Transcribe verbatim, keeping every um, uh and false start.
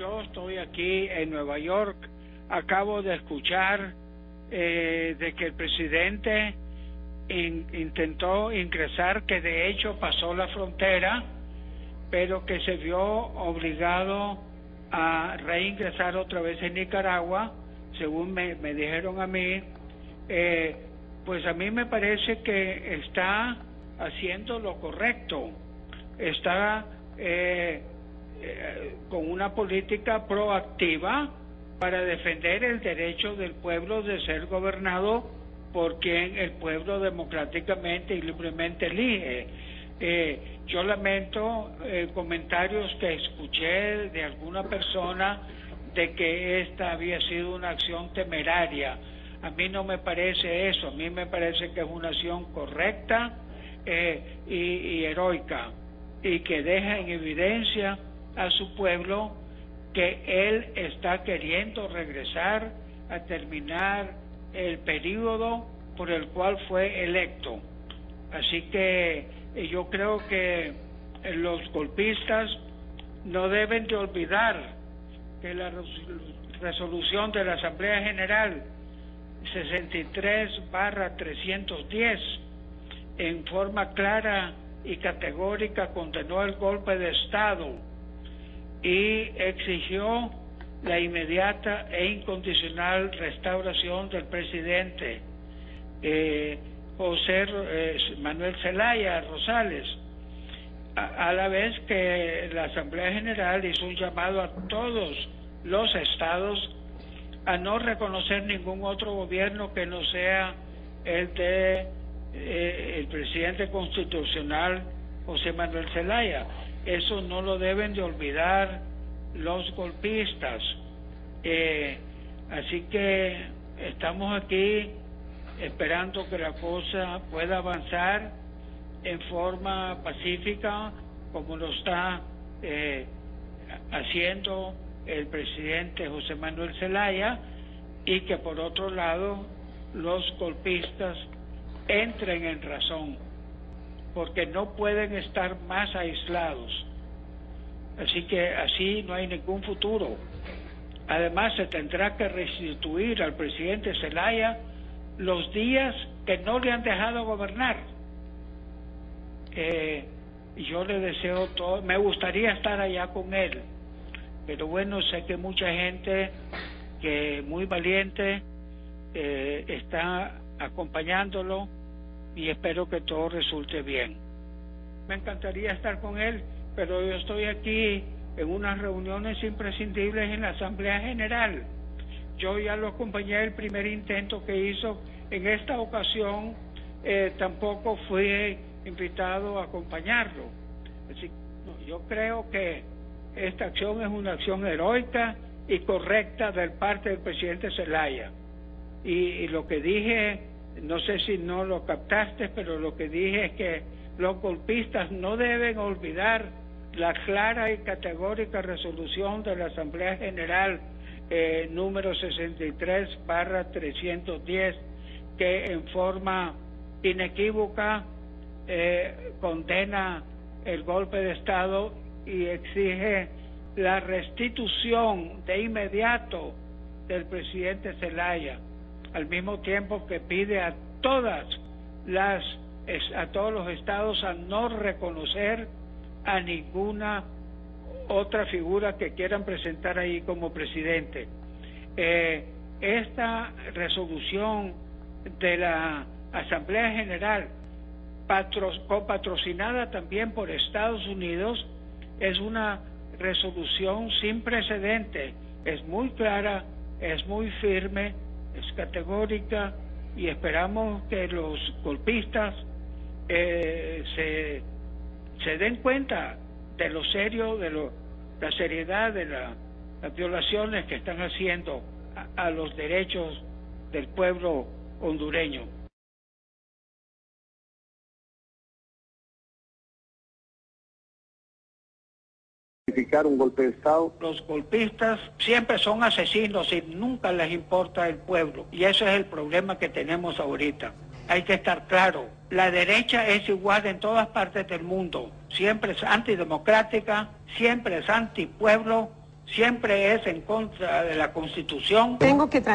Yo estoy aquí en Nueva York. Acabo de escuchar eh, de que el presidente in, intentó ingresar, que de hecho pasó la frontera, pero que se vio obligado a reingresar otra vez en Nicaragua, según me, me dijeron a mí. Eh, pues a mí me parece que está haciendo lo correcto, está eh, eh, con una política proactiva para defender el derecho del pueblo de ser gobernado por quien el pueblo democráticamente y libremente elige. Eh, yo lamento eh, comentarios que escuché de alguna persona de que esta había sido una acción temeraria. A mí no me parece eso, a mí me parece que es una acción correcta eh, y, y heroica, y que deja en evidencia a su pueblo que él está queriendo regresar a terminar el periodo por el cual fue electo. Así que yo creo que los golpistas no deben de olvidar que la resolución de la Asamblea General sesenta y tres barra trescientos diez en forma clara y categórica condenó el golpe de Estado y exigió la inmediata e incondicional restauración del presidente eh, José eh, Manuel Zelaya Rosales, a, a la vez que la Asamblea General hizo un llamado a todos los estados a no reconocer ningún otro gobierno que no sea el de eh, el presidente constitucional José Manuel Zelaya. Eso no lo deben de olvidar los golpistas. Eh, así que estamos aquí esperando que la cosa pueda avanzar en forma pacífica, como lo está eh, haciendo el presidente José Manuel Zelaya, y que por otro lado los golpistas entren en razón, porque no pueden estar más aislados. Así que así no hay ningún futuro. Además, se tendrá que restituir al presidente Zelaya los días que no le han dejado gobernar. Eh, yo le deseo todo, me gustaría estar allá con él, pero bueno, sé que mucha gente que muy valiente eh, está acompañándolo, y espero que todo resulte bien. Me encantaría estar con él, pero yo estoy aquí en unas reuniones imprescindibles en la Asamblea General. Yo ya lo acompañé el primer intento que hizo. En esta ocasión eh, tampoco fui invitado a acompañarlo. Así, no, yo creo que esta acción es una acción heroica y correcta de parte del presidente Zelaya. Y, y lo que dije, no sé si no lo captaste, pero lo que dije es que los golpistas no deben olvidar la clara y categórica resolución de la Asamblea General eh, número sesenta y tres barra trescientos diez, que en forma inequívoca eh, condena el golpe de Estado y exige la restitución de inmediato del presidente Zelaya, al mismo tiempo que pide a todas las a todos los estados a no reconocer a ninguna otra figura que quieran presentar ahí como presidente. Eh, esta resolución de la Asamblea General, patro, copatrocinada también por Estados Unidos, es una resolución sin precedente. Es muy clara, es muy firme, es categórica, y esperamos que los golpistas eh, se, se den cuenta de lo serio, de lo, la seriedad de la, las violaciones que están haciendo a, a los derechos del pueblo hondureño. Un golpe de Estado. Los golpistas siempre son asesinos y nunca les importa el pueblo, y ese es el problema que tenemos ahorita. Hay que estar claro, la derecha es igual en todas partes del mundo, siempre es antidemocrática, siempre es antipueblo, siempre es en contra de la Constitución. Tengo que